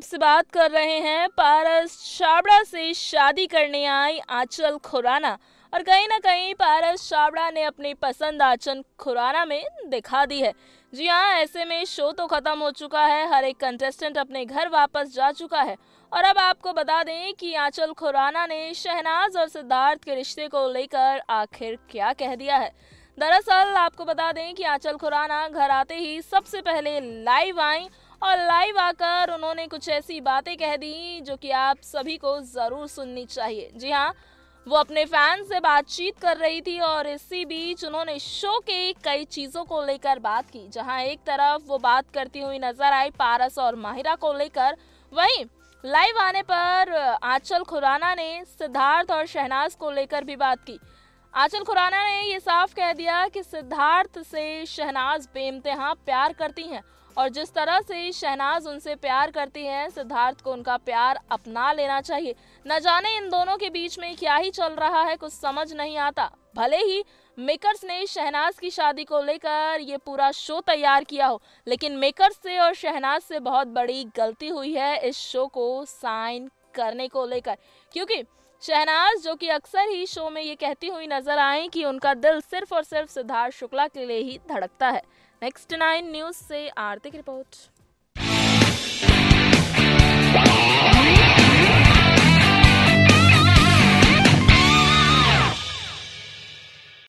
आपसे बात कर रहे हैं। पारस छाबड़ा से शादी करने आई आंचल खुराना, और कहीं ना कहीं पारस छाबड़ा ने अपनी पसंद आंचल खुराना में दिखा दी है। जी हाँ, ऐसे में शो तो खत्म हो चुका है, हर एक कंटेस्टेंट अपने घर वापस जा चुका है। और अब आपको बता दें कि आंचल खुराना ने शहनाज और सिद्धार्थ के रिश्ते को लेकर आखिर क्या कह दिया है। दरअसल आपको बता दें कि आंचल खुराना घर आते ही सबसे पहले लाइव आई और लाइव आकर उन्होंने कुछ ऐसी बातें कह दी जो कि आप सभी को ज़रूर सुननी चाहिए। जी हाँ, वो अपने फैन से बातचीत कर रही थी और इसी बीच उन्होंने शो के कई चीज़ों को लेकर बात की। जहाँ एक तरफ वो बात करती हुई नजर आई पारस और माहिरा को लेकर, वहीं लाइव आने पर आंचल खुराना ने सिद्धार्थ और शहनाज को लेकर भी बात की। आंचल खुराना ने ये साफ कह दिया कि सिद्धार्थ से शहनाज बेइंतहा प्यार करती हैं, और जिस तरह से शहनाज उनसे प्यार करती हैं, सिद्धार्थ को उनका प्यार अपना लेना चाहिए। न जाने इन दोनों के बीच में क्या ही चल रहा है, कुछ समझ नहीं आता। भले ही मेकर्स ने शहनाज की शादी को लेकर ये पूरा शो तैयार किया हो, लेकिन मेकर्स से और शहनाज से बहुत बड़ी गलती हुई है इस शो को साइन करने को लेकर, क्योंकि शहनाज जो कि अक्सर ही शो में ये कहती हुई नजर आई कि उनका दिल सिर्फ और सिर्फ सिद्धार्थ शुक्ला के लिए ही धड़कता है। नेक्स्ट 9 न्यूज से आरती की रिपोर्ट।